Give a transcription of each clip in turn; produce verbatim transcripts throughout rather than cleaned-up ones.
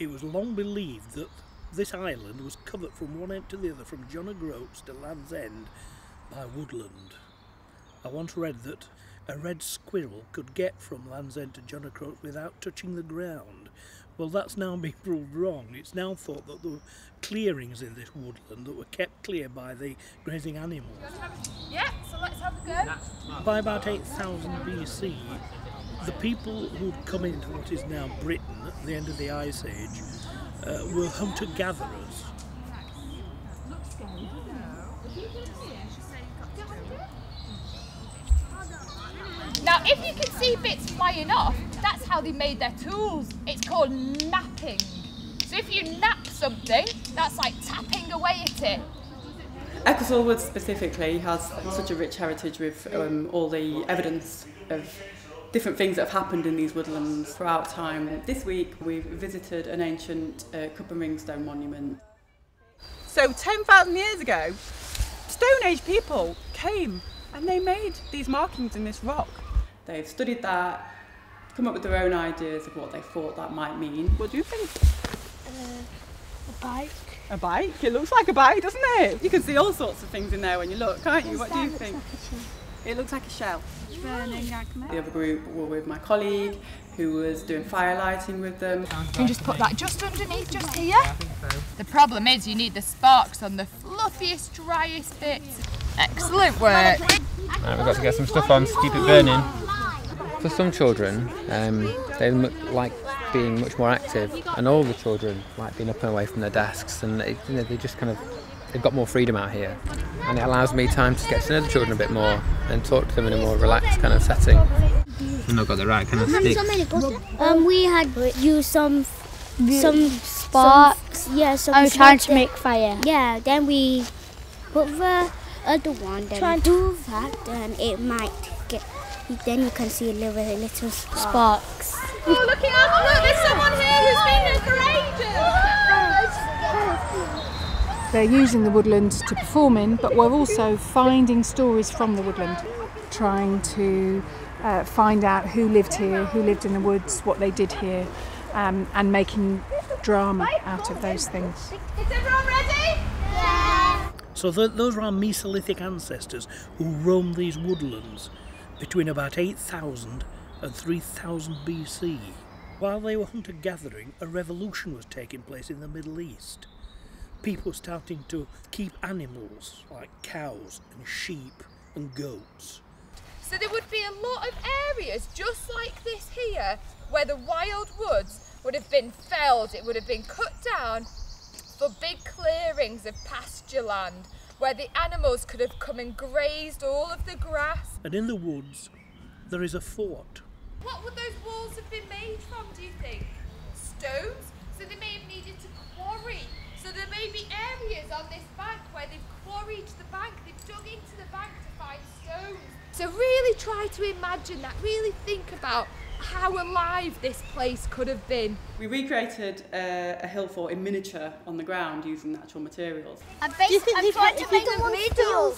It was long believed that this island was covered from one end to the other, from John O'Groats to Land's End, by woodland. I once read that a red squirrel could get from Land's End to John O'Groats without touching the ground. Well, that's now been proved wrong. It's now thought that there were clearings in this woodland that were kept clear by the grazing animals. Yeah, so let's have a go. By about eight thousand B C, the people who'd come into what is now Britain at the end of the Ice Age uh, were hunter-gatherers. Now, if you can see bits flying off, that's how they made their tools. It's called napping. So if you nap something, that's like tapping away at it. Ecclesall Wood specifically has such a rich heritage with um, all the evidence of different things that have happened in these woodlands throughout time. This week we've visited an ancient uh, cup and ring stone monument. So ten thousand years ago, Stone Age people came and they made these markings in this rock. They've studied that, come up with their own ideas of what they thought that might mean. What do you think? Uh, a bike. A bike? It looks like a bike, doesn't it? You can see all sorts of things in there when you look, can't you? What do you think? It looks like a shell. It's burning. The other group were with my colleague, who was doing fire lighting with them. You can just put that just underneath, just here. Yeah, I think so. The problem is you need the sparks on the fluffiest, driest bits. Excellent work. Right, we've got to get some stuff on to keep it burning. For some children, um, they like being much more active, and all the children like being up and away from their desks, and they, you know, they just kind of, they've got more freedom out here. And it allows me time to get to know the children a bit more and talk to them in a more relaxed kind of setting. We've not got the right kind of stick. Um, we had used some some sparks. Some, yeah, some. I was trying to make fire. Yeah, then we put the other one. Then try and do that, then it might get. Then you can see a little bit little sparks. Oh, look at that! Look, there's someone here who's been there for ages. They're using the woodland to perform in, but we're also finding stories from the woodland, trying to uh, find out who lived here, who lived in the woods, what they did here, um, and making drama out of those things. Is everyone ready? Yeah. So th those are our Mesolithic ancestors who roamed these woodlands between about eight thousand and three thousand B C. While they were hunter-gathering, a revolution was taking place in the Middle East. People starting to keep animals like cows and sheep and goats. So there would be a lot of areas just like this here where the wild woods would have been felled, it would have been cut down for big clearings of pasture land, where the animals could have come and grazed all of the grass. And in the woods, there is a fort. What would those walls have been made from, do you think? Stones? So they may have needed to quarry. So there may be areas on this bank where they've quarried the bank, they've dug into the bank to find stones. So really try to imagine that, really think about how alive this place could have been. We recreated uh, a hill fort in miniature on the ground using natural materials. I'm trying to make a middle.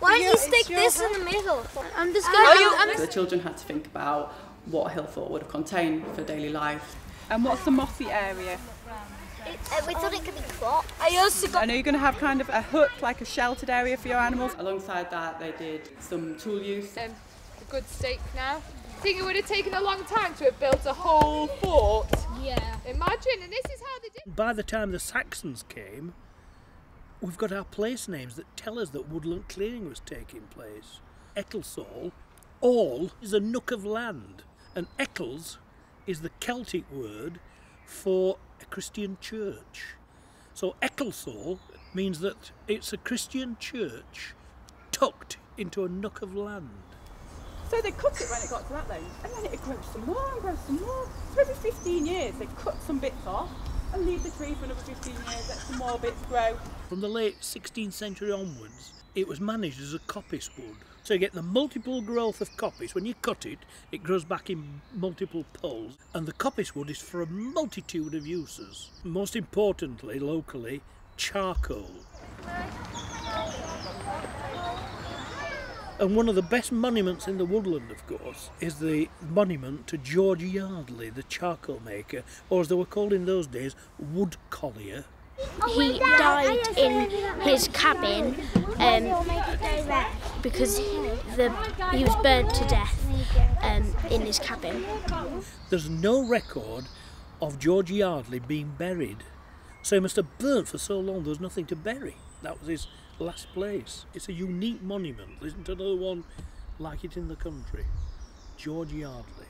Why don't you stick this in the middle? I'm just going to. The children had to think about what a hill fort would have contained for daily life. And what's the mossy area? It, uh, we thought it could be crops. I also got. I know you're going to have kind of a hut, like a sheltered area for your animals. Alongside that, they did some tool use. Um, a good stake now. I think it would have taken a long time to have built a whole fort. Yeah. Imagine, and this is how they did. By the time the Saxons came, we've got our place names that tell us that woodland clearing was taking place. Ecclesall, all is a nook of land, and Eccles is the Celtic word for a Christian church. So Ecclesall means that it's a Christian church tucked into a nook of land. So they cut it when it got to that length, and then it grew some more and grew some more. So every fifteen years they cut some bits off and leave the tree for another fifteen years, let some more bits grow. From the late sixteenth century onwards, it was managed as a coppice wood. So you get the multiple growth of coppice. When you cut it, it grows back in multiple poles. And the coppice wood is for a multitude of uses. Most importantly, locally, charcoal. And one of the best monuments in the woodland, of course, is the monument to George Yardley, the charcoal maker, or as they were called in those days, wood collier. He died in his cabin um, because the, he was burned to death um, in his cabin. There's no record of George Yardley being buried, so he must have burnt for so long there was nothing to bury. That was his last place. It's a unique monument. There isn't another one like it in the country. George Yardley,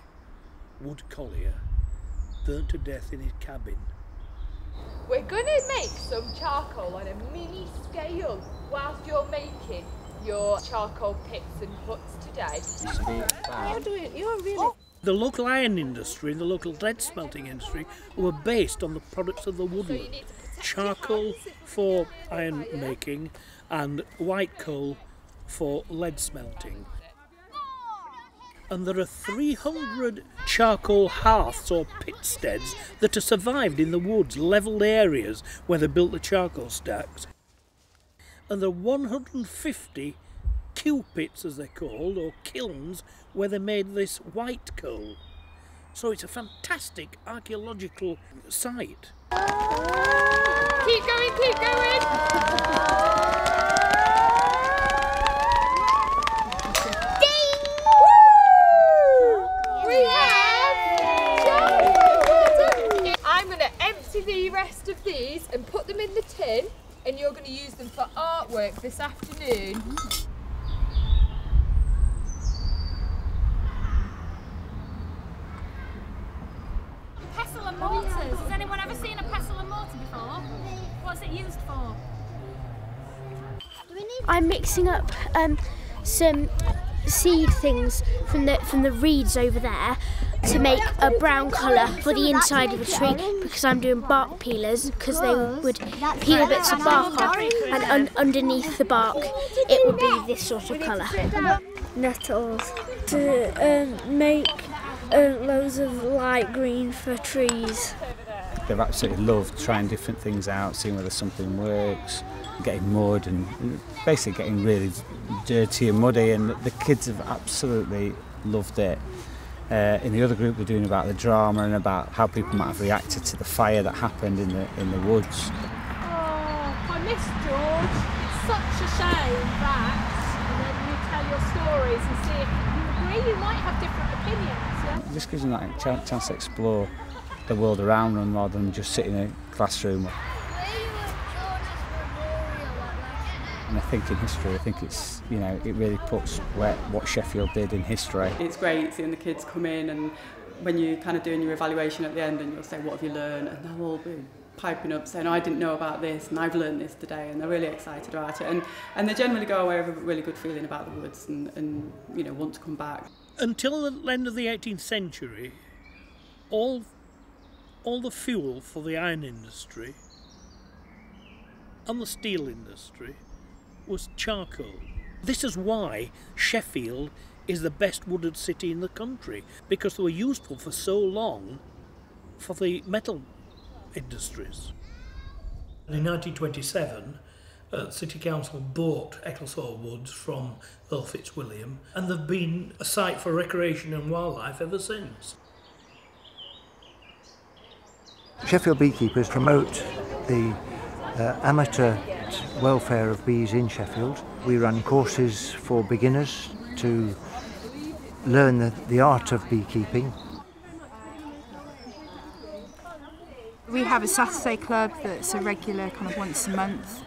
wood collier, burnt to death in his cabin. We're going to make some charcoal on a mini scale whilst you're making your charcoal pits and huts today. You're doing, you're really... The local iron industry and the local lead smelting industry were based on the products of the woodland. Charcoal for iron making and white coal for lead smelting. And there are three hundred charcoal hearths or pitsteads that have survived in the woods, levelled areas where they built the charcoal stacks. And there are one hundred fifty Q pits, as they're called, or kilns, where they made this white coal. So it's a fantastic archaeological site. Keep going, keep going! The rest of these and put them in the tin, and you're going to use them for artwork this afternoon. Mm-hmm. Pestle and mortars. Has anyone ever seen a pestle and mortar before? What's it used for? I'm mixing up um, some seed things from the from the reeds over there to make a brown colour for the inside of the tree, because I'm doing bark peelers, because they would peel bits of bark off, and un underneath the bark it would be this sort of colour. Nettles to um, make uh, loads of light green for trees. They've absolutely loved trying different things out, seeing whether something works, getting mud and basically getting really dirty and muddy, and the kids have absolutely loved it. Uh, in the other group we're doing about the drama and about how people might have reacted to the fire that happened in the in the woods. Oh, I miss George. It's such a shame that, and then you tell your stories and see if you agree. You might have different opinions. Yeah? It just gives them that like, ch chance to explore the world around them rather than just sit in a classroom. And I think in history, I think it's, you know, it really puts where, what Sheffield did in history. It's great seeing the kids come in, and when you're kind of doing your evaluation at the end and you'll say, what have you learned? And they'll all be piping up saying, oh, I didn't know about this and I've learned this today, and they're really excited about it. And, and they generally go away with a really good feeling about the woods and, and, you know, want to come back. Until the end of the eighteenth century, all, all the fuel for the iron industry and the steel industry was charcoal. This is why Sheffield is the best wooded city in the country, because they were useful for so long for the metal industries. In nineteen twenty-seven, uh, City Council bought Ecclesall Woods from Earl Fitzwilliam, and they've been a site for recreation and wildlife ever since. Sheffield beekeepers promote the uh, amateur welfare of bees in Sheffield. We run courses for beginners to learn the, the art of beekeeping. We have a Saturday club that's a regular kind of once a month.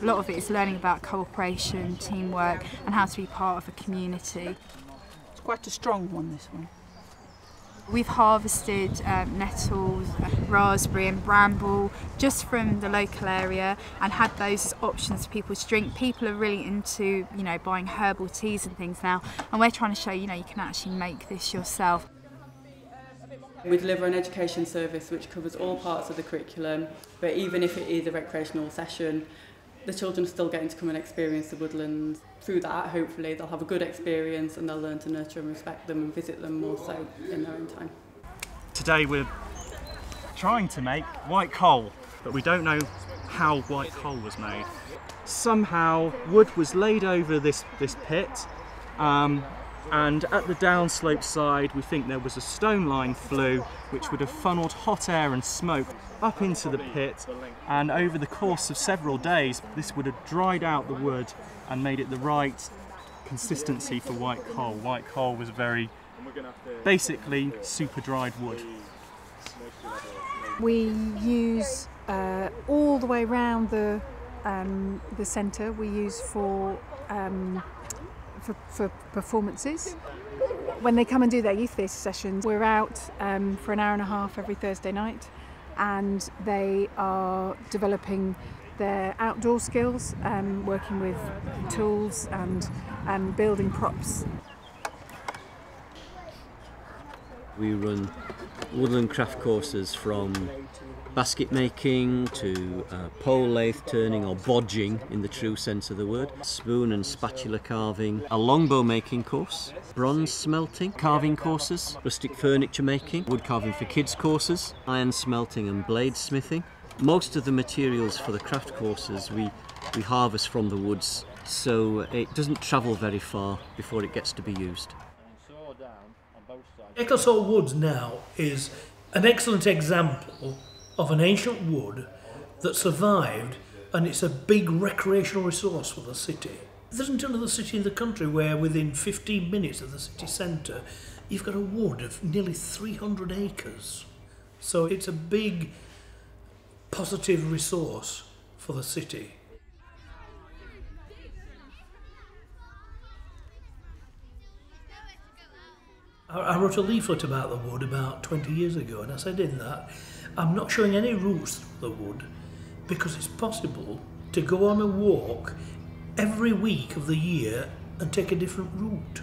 A lot of it is learning about cooperation, teamwork and how to be part of a community. It's quite a strong one, this one. We've harvested um, nettles, raspberry and bramble just from the local area, and had those as options for people to drink. People are really into, you know, buying herbal teas and things now, and we're trying to show, you know, you can actually make this yourself. We deliver an education service which covers all parts of the curriculum, but even if it is a recreational session, the children are still getting to come and experience the woodlands. Through that, hopefully, they'll have a good experience and they'll learn to nurture and respect them and visit them more so in their own time. Today we're trying to make white coal, but we don't know how white coal was made. Somehow wood was laid over this, this pit Um, and at the downslope side we think there was a stone line flue which would have funnelled hot air and smoke up into the pit, and over the course of several days this would have dried out the wood and made it the right consistency for white coal. White coal was very basically super dried wood. We use uh, all the way round the, um, the centre, we use for um, For, for performances. When they come and do their youth theatre sessions, we're out um, for an hour and a half every Thursday night, and they are developing their outdoor skills, um, working with tools and um, building props. We run woodland craft courses from basket making to uh, pole lathe turning, or bodging in the true sense of the word, spoon and spatula carving, a longbow making course, bronze smelting, carving courses, rustic furniture making, wood carving for kids courses, iron smelting and bladesmithing. Most of the materials for the craft courses we, we harvest from the woods, so it doesn't travel very far before it gets to be used. Ecclesall Woods now is an excellent example of an ancient wood that survived, and it's a big recreational resource for the city. There isn't another city in the country where within fifteen minutes of the city centre you've got a wood of nearly three hundred acres. So it's a big positive resource for the city. I wrote a leaflet about the wood about twenty years ago, and I said in that, I'm not showing any routes through the wood because it's possible to go on a walk every week of the year and take a different route.